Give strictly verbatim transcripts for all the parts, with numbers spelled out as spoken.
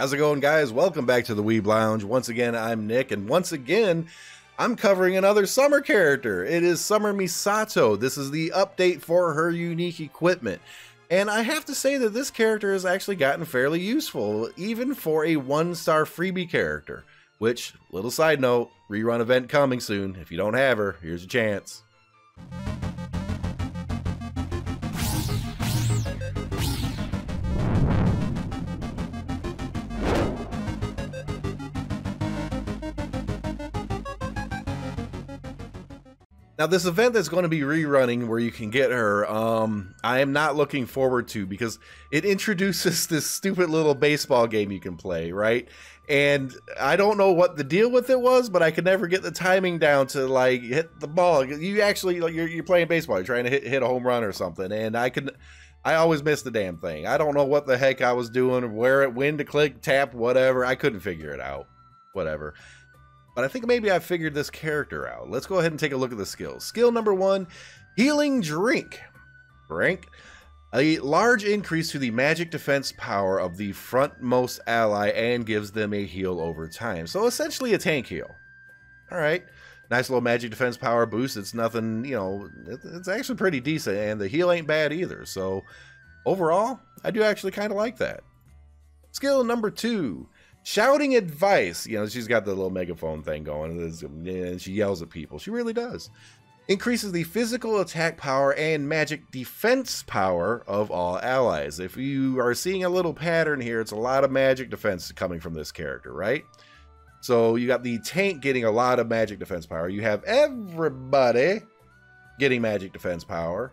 How's it going, guys? Welcome back to the Weeb Lounge. Once again, I'm Nick, and once again, I'm covering another summer character. It is Summer Misato. This is the update for her unique equipment. And I have to say that this character has actually gotten fairly useful, even for a one-star freebie character. Which, little side note, rerun event coming soon. If you don't have her, here's your chance. Now, this event that's going to be rerunning where you can get her, um, I am not looking forward to, because it introduces this stupid little baseball game you can play, right? And I don't know what the deal with it was, but I could never get the timing down to, like, hit the ball. You actually, like, you're, you're playing baseball. You're trying to hit, hit a home run or something, and I could, I always miss the damn thing. I don't know what the heck I was doing, where it, when to click, tap, whatever. I couldn't figure it out. Whatever. But I think maybe I figured this character out. Let's go ahead and take a look at the skills. Skill number one, Healing Drink. Drink. A large increase to the magic defense power of the frontmost ally and gives them a heal over time. So essentially a tank heal. All right. Nice little magic defense power boost. It's nothing, you know, it's actually pretty decent. And the heal ain't bad either. So overall, I do actually kind of like that. Skill number two. Shouting advice. You know, she's got the little megaphone thing going, and she yells at people. She really does. Increases the physical attack power and magic defense power of all allies. If you are seeing a little pattern here, it's a lot of magic defense coming from this character, right? So you got the tank getting a lot of magic defense power. You have everybody getting magic defense power.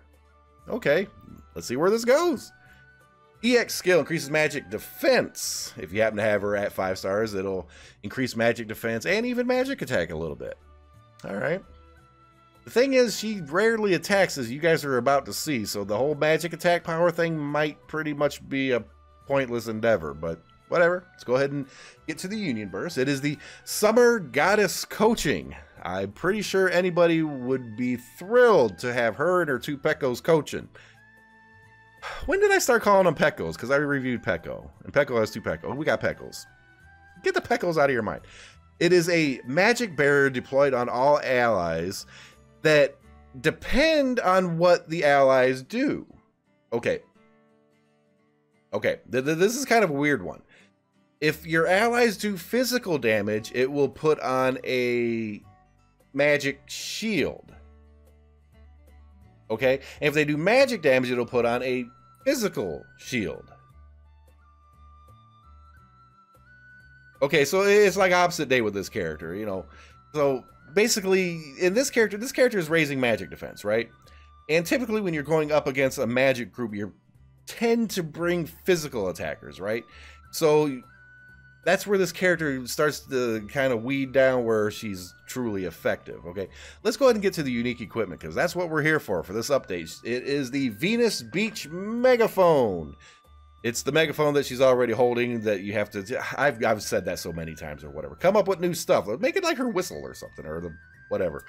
Okay, let's see where this goes. E X skill increases magic defense. If you happen to have her at five stars, it'll increase magic defense and even magic attack a little bit. All right. The thing is, she rarely attacks, as you guys are about to see, so the whole magic attack power thing might pretty much be a pointless endeavor, but whatever. Let's go ahead and get to the Union Burst. It is the Summer Goddess Coaching. I'm pretty sure anybody would be thrilled to have her and her two Pekos coaching. When did I start calling them Pekos? Because I reviewed Peko. And Peko has two Pekos. We got Pekos. Get the Pekos out of your mind. It is a magic barrier deployed on all allies that depend on what the allies do. Okay. Okay. This is kind of a weird one. If your allies do physical damage, it will put on a magic shield. Okay, and if they do magic damage, it'll put on a physical shield. Okay, so it's like opposite day with this character, you know. So basically, in this character, this character is raising magic defense, right? And typically when you're going up against a magic group, you tend to bring physical attackers, right? So that's where this character starts to kind of weed down where she's truly effective, okay? Let's go ahead and get to the unique equipment, because that's what we're here for, for this update. It is the Venus Beach megaphone. It's the megaphone that she's already holding that you have to... I've, I've said that so many times or whatever. Come up with new stuff. Make it like her whistle or something, or the whatever.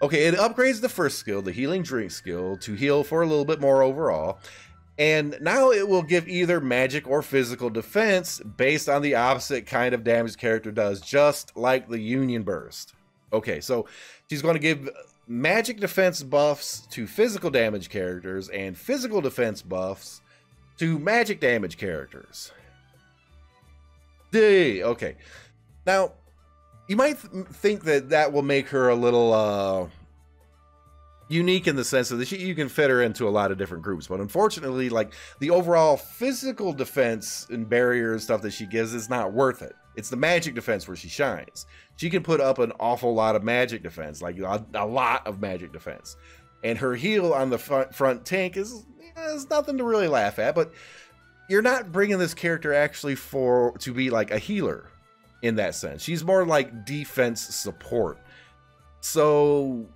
Okay, it upgrades the first skill, the Healing Drink skill, to heal for a little bit more overall. And now it will give either magic or physical defense based on the opposite kind of damage character does, just like the Union Burst. Okay, so she's going to give magic defense buffs to physical damage characters and physical defense buffs to magic damage characters. D. Okay. Now, you might th- think that that will make her a little... Uh, unique in the sense that she, you can fit her into a lot of different groups, but unfortunately, like, the overall physical defense and barrier and stuff that she gives is not worth it. It's the magic defense where she shines. She can put up an awful lot of magic defense, like a, a lot of magic defense, and her heal on the front, front tank is, is nothing to really laugh at, but you're not bringing this character actually for to be like a healer in that sense. She's more like defense support. So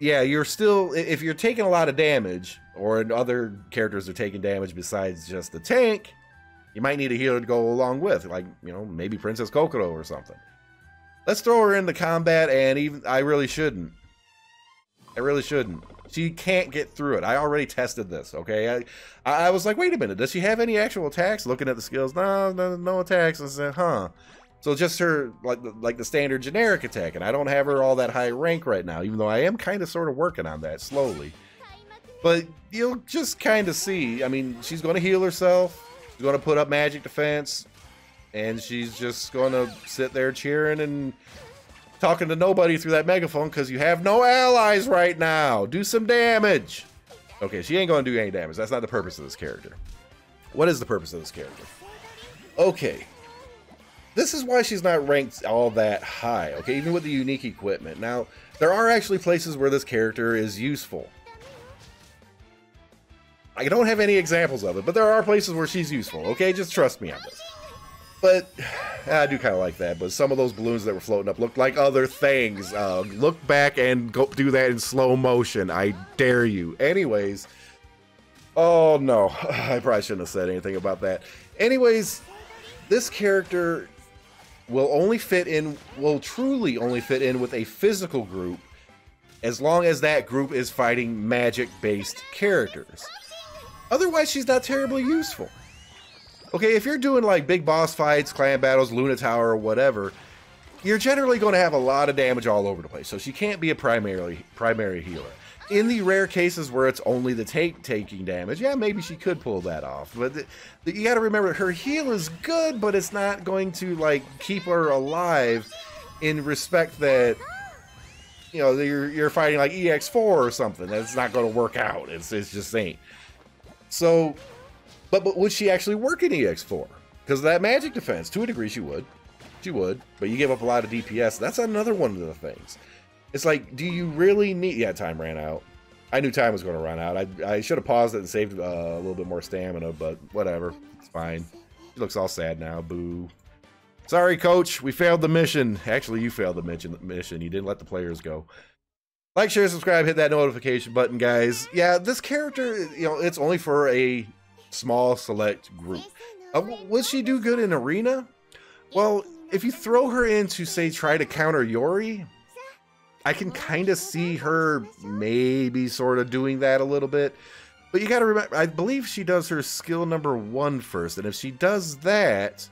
yeah, you're still, if you're taking a lot of damage, or other characters are taking damage besides just the tank, you might need a healer to go along with, like, you know, maybe Princess Kokoro or something. Let's throw her into combat, and even, I really shouldn't. I really shouldn't. She can't get through it. I already tested this, okay? I, I was like, wait a minute, does she have any actual attacks? Looking at the skills, no, no, no attacks. I said, huh. So just her, like, like the standard generic attack, and I don't have her all that high rank right now, even though I am kind of sort of working on that slowly. But you'll just kind of see, I mean, she's going to heal herself, she's going to put up magic defense, and she's just going to sit there cheering and talking to nobody through that megaphone because you have no allies right now. Do some damage. Okay, she ain't gonna do any damage. That's not the purpose of this character. What is the purpose of this character? Okay, this is why she's not ranked all that high, okay, even with the unique equipment. Now, there are actually places where this character is useful. I don't have any examples of it, but there are places where she's useful, okay? Just trust me on this. But I do kind of like that, but some of those balloons that were floating up looked like other things. Uh, look back and go do that in slow motion. I dare you. Anyways, oh no, I probably shouldn't have said anything about that. Anyways, this character will only fit in, will truly only fit in with a physical group as long as that group is fighting magic-based characters. Otherwise, she's not terribly useful. Okay, if you're doing like big boss fights, clan battles, Luna Tower, or whatever, you're generally going to have a lot of damage all over the place, so she can't be a primarily primary healer. In the rare cases where it's only the take taking damage, yeah, maybe she could pull that off, but th th you got to remember her heal is good, but it's not going to like keep her alive in respect that, you know, you're, you're fighting like E X four or something. That's not going to work out. It's, it's just ain't. So... But, but would she actually work in E X four? Because of that magic defense. To a degree, she would. She would. But you give up a lot of D P S. That's another one of the things. It's like, do you really need... Yeah, time ran out. I knew time was going to run out. I, I should have paused it and saved uh, a little bit more stamina, but whatever. It's fine. She looks all sad now. Boo. Sorry, coach. We failed the mission. Actually, you failed the mission. You didn't let the players go. Like, share, subscribe. Hit that notification button, guys. Yeah, this character, you know, it's only for a... small select group. Uh, would she do good in arena? Well, if you throw her in to say try to counter Yori, I can kind of see her maybe sort of doing that a little bit. But you got to remember, I believe she does her skill number one first, and if she does that,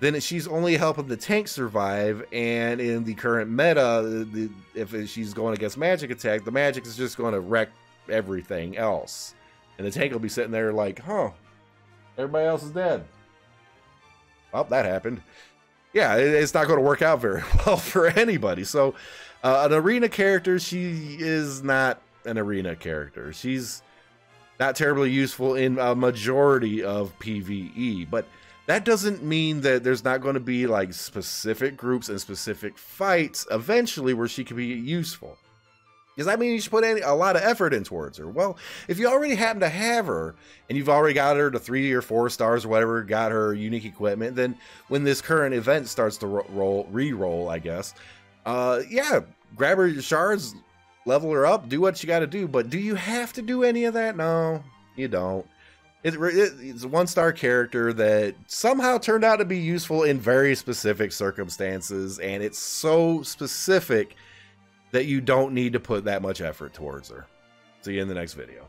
then she's only helping the tank survive. And in the current meta, the, if she's going against magic attack, the magic is just going to wreck everything else. And the tank will be sitting there like, huh, everybody else is dead. Well, that happened. Yeah, it's not going to work out very well for anybody. So uh, an arena character, she is not an arena character. She's not terribly useful in a majority of PvE. But that doesn't mean that there's not going to be like specific groups and specific fights eventually where she can be useful. Does that mean you should put any, a lot of effort in towards her? Well, if you already happen to have her, and you've already got her to three or four stars or whatever, got her unique equipment, then when this current event starts to roll, re-roll, I guess, uh, yeah, grab her shards, level her up, do what you got to do. But do you have to do any of that? No, you don't. It, it, it's a one-star character that somehow turned out to be useful in very specific circumstances, and it's so specific that you don't need to put that much effort towards her. See you in the next video.